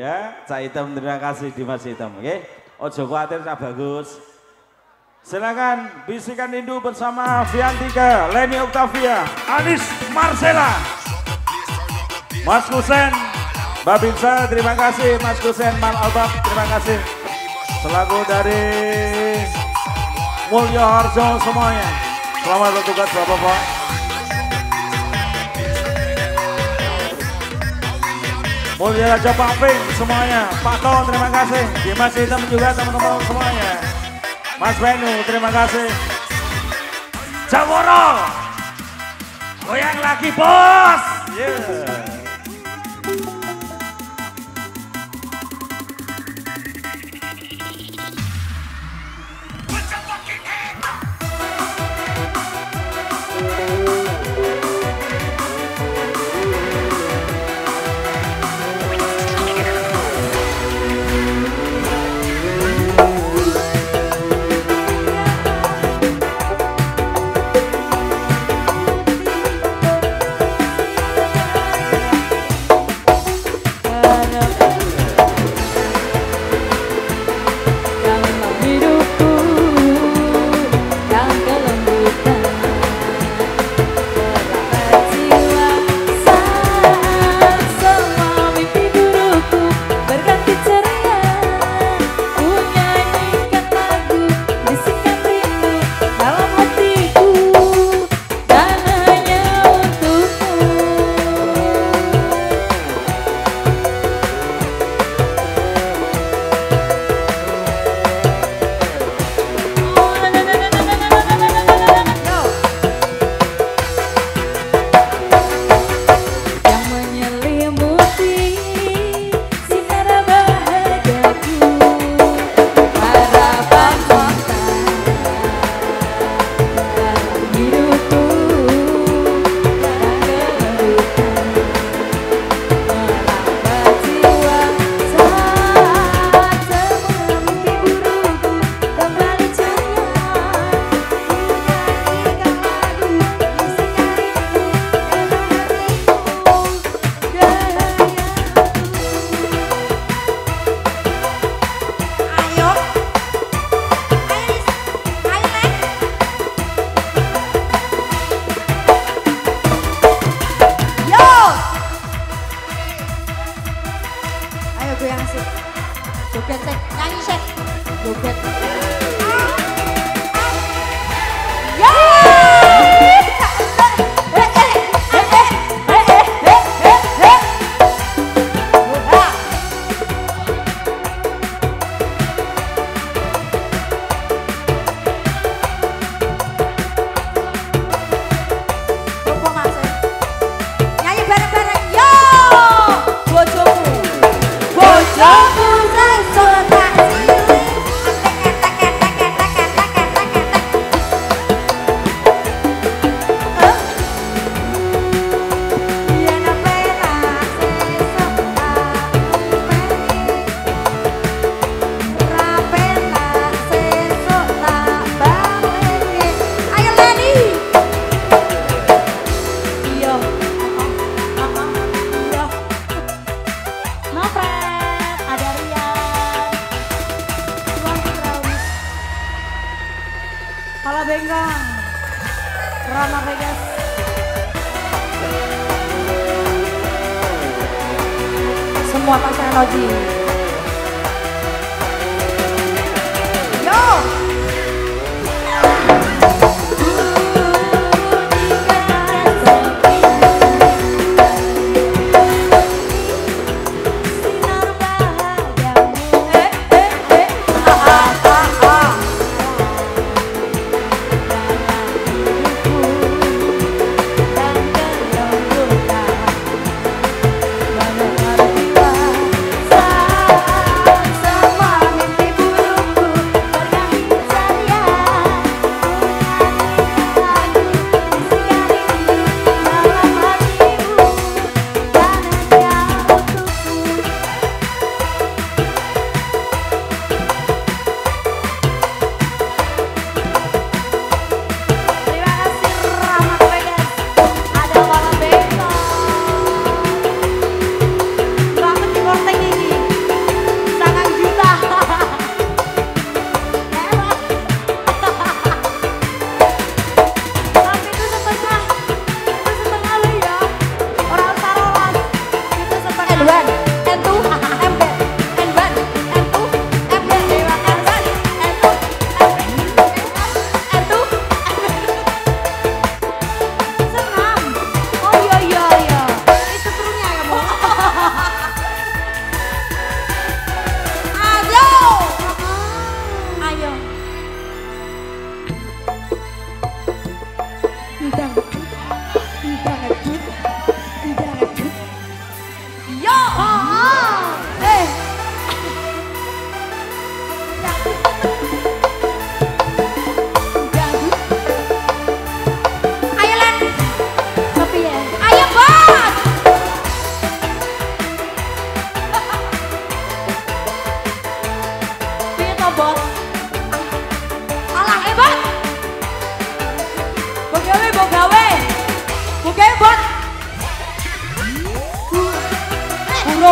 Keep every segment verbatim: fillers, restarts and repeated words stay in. ya. Cak Item terima kasih Dimas Item, oke. Ojo khawatir Cak Bagus. Silakan Bisikan Rindu bersama Fiantika, Leni Oktavia, Anis Marcela, Mas Kusen, Babinsa, terima kasih Mas Kusen, Mal Albab, terima kasih. Selaku dari Mulyoharjo semuanya. Selamat bertugas Bapak-Bapak. Mulyoharjo Pak Ping semuanya, Pak Ton terima kasih, Dimas Hitam juga teman-teman semuanya, Mas Benu terima kasih, Jaworo, goyang lagi bos, yeah.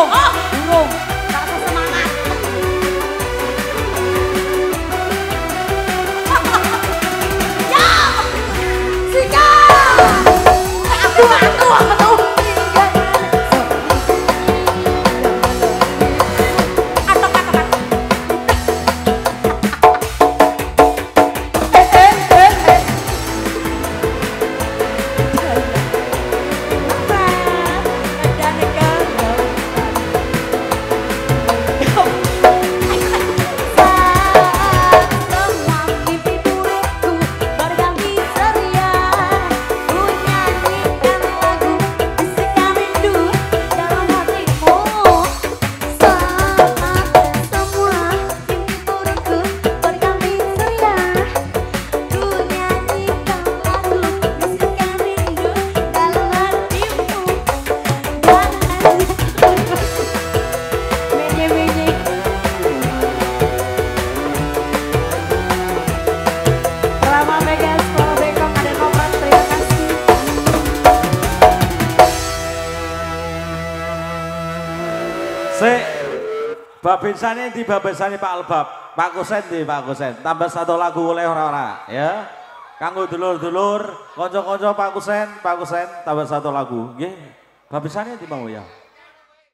oh, burung, tak sesemangat. Ya, Sika, aku, aku, aku. Babesannya di babesannya Pak Albab, Pak Kusen di Pak Kusen. Tambah satu lagu oleh orang-orang ya. Kanggo dulur-dulur, konco-konco Pak Kusen, Pak Kusen tambah satu lagu. Nggih. Babesannya di mau ya.